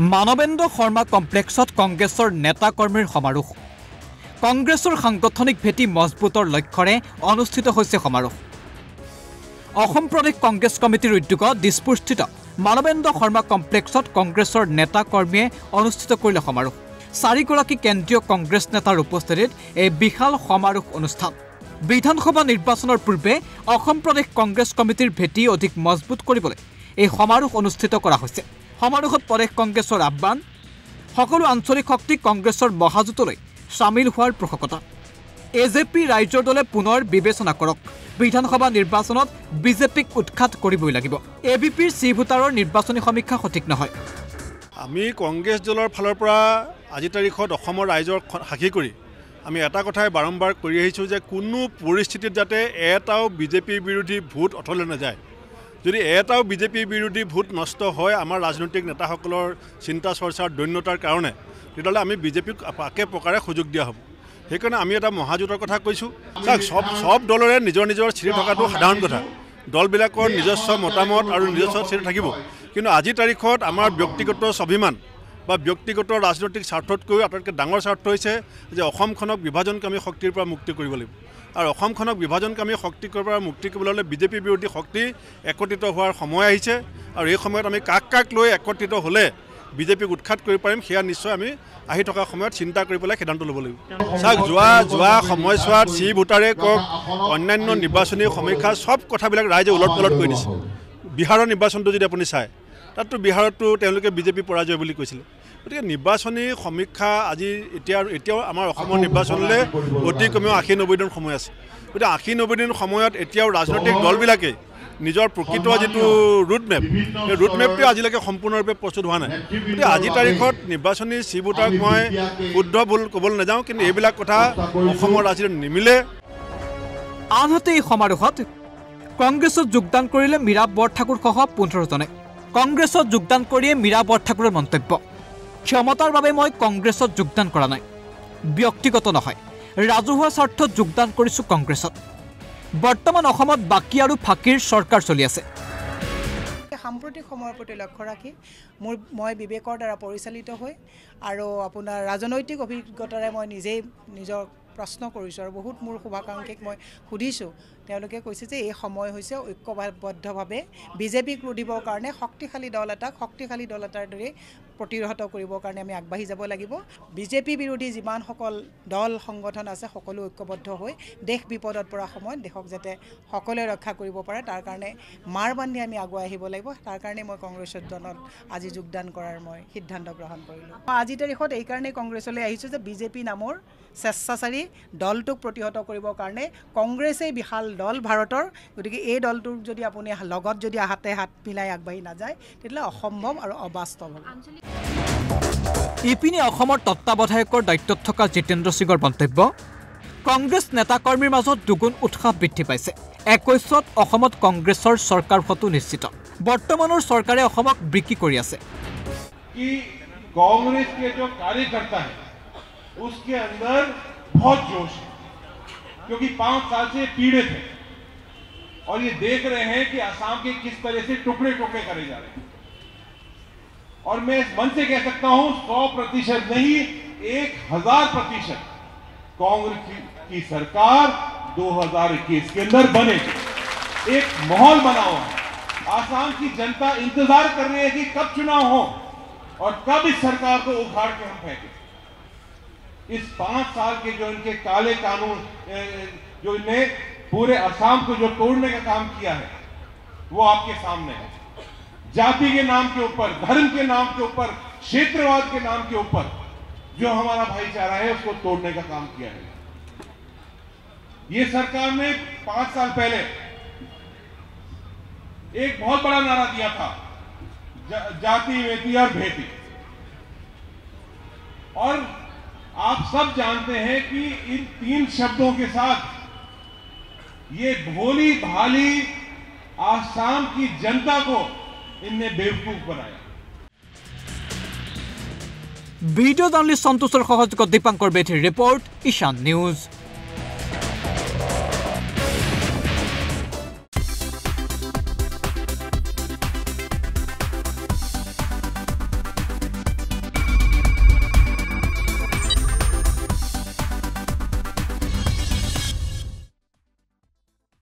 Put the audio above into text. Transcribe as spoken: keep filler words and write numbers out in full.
मानवेन्द्र शर्मा कमप्लेक्सत कांग्रेसर नेता कर्मीर समारोह कांग्रेसर सांगठनिक भेटी मजबूतर लक्ष्य अनुष्ठित समारोह असम प्रदेश कांग्रेस कमिटिर उद्योग दिसपुरस्थित मानवेन्द्र शर्मा कमप्लेक्सत कांग्रेसर नेता कर्मीये अनुष्ठित करिले समारोह चारिगराकी केंद्रीय कांग्रेस नेतार उपस्थितित एक विशाल समारोह अनुष्ठान विधानसभा निर्वाचन पूर्वे असम प्रदेश कांग्रेस कमिटिर भेटी अधिक मजबूत करिबोले এই সমাৰোহ অনুষ্ঠিত কৰা হৈছে। সমাৰোহত প্ৰদেশ কংগ্ৰেছৰ আহ্বান সকলো আঞ্চলিক শক্তি কংগ্ৰেছৰ মহাজুটলৈ সামিল হোৱাৰ প্ৰসংগতা এজেপি ৰাজ্যৰ দলে পুনৰ বিবেচনা কৰক বিধানসভা নিৰ্বাচনত বিজেপিক উৎখাত কৰিবই লাগিব এবিপিৰ চি ভোটাৰৰ নিৰ্বাচনী সমীক্ষা সঠিক নহয়। আমি কংগ্ৰেছ দলৰ ফালৰ পৰা আজি তাৰিখত অসমৰ ৰাইজৰ হাকি কৰি আমি এটা কথাই বাৰম্বাৰ কৰি আহিছো যে কোনো পৰিস্থিতিত যাতে এটাও বিজেপিৰ বিৰোধী ভোট অথলে নাযায়। যদি এটাও বিজেপি বিৰোধী ভোট নষ্ট হয় আমাৰ ৰাজনৈতিক নেতাসকলৰ চিন্তা চৰ্চাৰ দৈন্যতাৰ কাৰণে তেতিয়াহ'লে আমি বিজেপিক আকে প্ৰকাৰে সুযোগ দিয়া হ'ব। সেইকাৰণে আমি এটা মহাজোঁটৰ কথা কৈছোঁ। সব সব দলৰে নিজৰ নিজৰ চিৰি থকাটো সাধাৰণ কথা। দলবিলাকৰ নিজস্ব মতামত আৰু নিজস্ব চিৰি থাকিব, কিন্তু আজি তাৰিখত আমাৰ ব্যক্তিগত স্বাভিমান বা ব্যক্তিগত ৰাজনৈতিক স্বাৰ্থতকৈ আটাইতকৈ ডাঙৰ স্বাৰ্থ হৈছে যে অসমখনক বিভাজনকামী শক্তিৰ পৰা মুক্তি কৰিব লাগিব। আৰু অসমখনক বিভাজনকামী শক্তিৰ পৰা মুক্তি কৰিবলৈ হ'লে বিজেপি বিৰোধী শক্তি একত্ৰিত হোৱাৰ সময় আহিছে। আৰু এই সময়ত আমি কাক কাক লৈ একত্ৰিত হ'লে বিজেপিক উৎখাত কৰিব পাৰিম সেয়া নিশ্চয় আমি আহি থকা সময়ত চিন্তা কৰি পেলাই সিদ্ধান্ত ল'ব লাগিব। চাওক যোৱা যোৱা সময়ছোৱাত চি ভোটাৰে কওক অন্যান্য নিৰ্বাচনী সমীক্ষা চব কথাবিলাক ৰাইজে ওলট পালট কৰি দিছে। বিহাৰৰ নিৰ্বাচনটো যদি আপুনি চায় তাতো বিহাৰতো তেওঁলোকে বিজেপি পৰাজয় বুলি কৈছিলে। গতিকে নিৰ্বাচনী সমীক্ষা আজি এতিয়া এতিয়াও আমাৰ অসমৰ নিৰ্বাচনলৈ অতি কমেও আশী নব্বৈ দিন সময় আছে। গতিকে আশী নব্বৈ দিন সময়ত এতিয়াও ৰাজনৈতিক দলবিলাকে নিজৰ প্ৰকৃত যিটো ৰুটমেপ সেই ৰুটমেপটো আজিলৈকে সম্পূৰ্ণৰূপে প্ৰস্তুত হোৱা নাই। গতিকে আজি তাৰিখত নিৰ্বাচনী চি ভোটাৰক মই শুদ্ধ ভুল ক'বলৈ নাযাওঁ, কিন্তু এইবিলাক কথা অসমৰ ৰাজনীতিত নিমিলে। আনহাতে এই সমাৰোহত কংগ্ৰেছত যোগদান কৰিলে মীৰা বৰঠাকুৰসহ পোন্ধৰজনে কংগ্ৰেছত যোগদান কৰিয়ে মীৰা বৰঠাকুৰৰ মন্তব্য ক্ষমতাৰ বাবে মই কংগ্ৰেছত যোগদান কৰা নাই, ব্যক্তিগত নহয় ৰাজহুৱা স্বাৰ্থত যোগদান কৰিছো। কংগ্ৰেছত বৰ্তমান অসমত বাকী আৰু ফাঁকিৰ চৰকাৰ চলি আছে। সাম্প্ৰতিক সময়ৰ প্ৰতি লক্ষ্য ৰাখি মোৰ মই বিবেকৰ দ্বাৰা পৰিচালিত হৈ আৰু আপোনাৰ ৰাজনৈতিক অভিজ্ঞতাৰে মই নিজেই নিজৰ প্ৰশ্ন কৰিছোঁ আৰু বহুত মোৰ শুভাকাংক্ষীক মই সুধিছোঁ। তেওঁলোকে কৈছে যে এই সময় হৈছে ঐক্যবদ্ধভাৱে বিজেপিক ৰুধিবৰ কাৰণে শক্তিশালী দল এটাক শক্তিশালী দল এটাৰ দৰে প্ৰতিহত কৰিবৰ কাৰণে আমি আগবাঢ়ি যাব লাগিব। বিজেপি বিৰোধী যিমানসকল দল সংগঠন আছে সকলো ঐক্যবদ্ধ হৈ দেশ বিপদত পৰা সময়ত দেশক যাতে সকলোৱে ৰক্ষা কৰিব পাৰে তাৰ কাৰণে মাৰ বান্ধি আমি আগুৱাই আহিব লাগিব। তাৰ কাৰণে মই কংগ্ৰেছৰ দলত আজি যোগদান কৰাৰ মই সিদ্ধান্ত গ্ৰহণ কৰিলোঁ। আজি তাৰিখত এইকাৰণেই কংগ্ৰেছলৈ আহিছোঁ যে বিজেপি নামৰ স্বেচ্ছাচাৰী দলটোক প্ৰতিহত কৰিবৰ কাৰণে কংগ্ৰেছেই বিশাল দল ভাৰতৰ। গতিকে এই দলটোক যদি আপুনি লগত যদি হাতে হাত মিলাই আগবাঢ়ি নাযায় তেতিয়াহ'লে অসম্ভৱ আৰু অবাস্তৱ হ'ব। ইপিনে অসমৰ তত্ত্বাৱধায়কৰ দায়িত্বত থকা জিতেন্দ্ৰ সিঙৰ মন্তব্য কংগ্ৰেছ নেতাকৰ্মীৰ মাজত দুগুণ উৎসাহ বৃদ্ধি পাইছে। একৈছত অসমত কংগ্ৰেছৰ চৰকাৰ হোৱাটো নিশ্চিত। বৰ্তমানৰ চৰকাৰে অসমক বিক্ৰী কৰি আছে। उसके अंदर बहुत जोश है क्योंकि पांच साल से पीड़ित है और ये देख रहे हैं कि आसाम के किस तरह से टुकड़े टुकड़े करे जा रहे हैं। और मैं इस मन से कह सकता हूं सौ प्रतिशत नहीं एक हजार प्रतिशत कांग्रेस की, की सरकार दो हज़ार इक्कीस के अंदर बनेगी। एक माहौल बना हुआ है, आसाम की जनता इंतजार कर रही है कि कब चुनाव हो और कब इस सरकार को उखाड़ के हम फेंकें। इस पांच साल के जो इनके काले कानून जो इनने पूरे असम को जो तोड़ने का काम किया है वो आपके सामने है। जाति के नाम के ऊपर, धर्म के नाम के ऊपर, क्षेत्रवाद के नाम के ऊपर जो हमारा भाईचारा है उसको तोड़ने का काम किया है ये सरकार ने। पांच साल पहले एक बहुत बड़ा नारा दिया था जा, जाति वेति और भेदी। और आप सब जानते हैं कि इन तीन शब्दों के साथ ये भोली भाली आसाम की जनता को इनने बेवकूफ बनाया। वीडियो जर्नलिस्ट संतोष सहजोगत दीपांकर बेथी रिपोर्ट ईशान न्यूज।